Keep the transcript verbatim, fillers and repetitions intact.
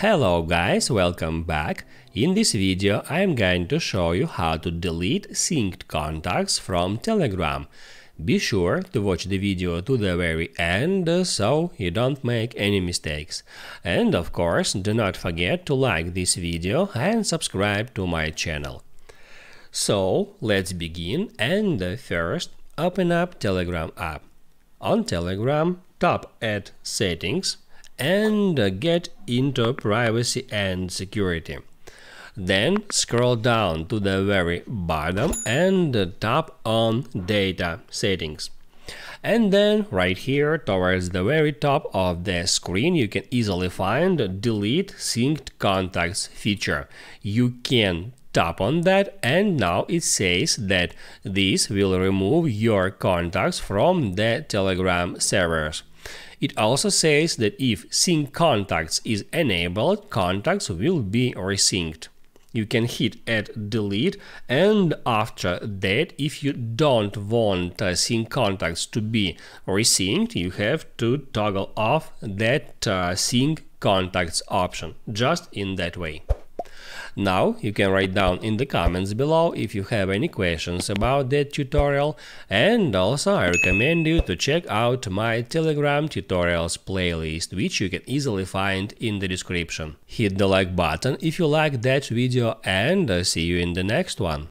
Hello guys, welcome back. In this video I am going to show you how to delete synced contacts from Telegram. Be sure to watch the video to the very end so you don't make any mistakes. And of course, do not forget to like this video and subscribe to my channel. So let's begin, and first open up Telegram app. On Telegram, tap at Settings and get into Privacy and Security. Then scroll down to the very bottom and tap on Data Settings. And then right here towards the very top of the screen you can easily find Delete Synced Contacts feature. You can tap on that, and now it says that this will remove your contacts from the Telegram servers. It also says that if sync contacts is enabled, contacts will be resynced. You can hit at delete, and after that, if you don't want uh, sync contacts to be resynced, you have to toggle off that uh, sync contacts option, just in that way. Now you can write down in the comments below if you have any questions about that tutorial, and also I recommend you to check out my Telegram tutorials playlist, which you can easily find in the description. Hit the like button if you like that video, and see you in the next one.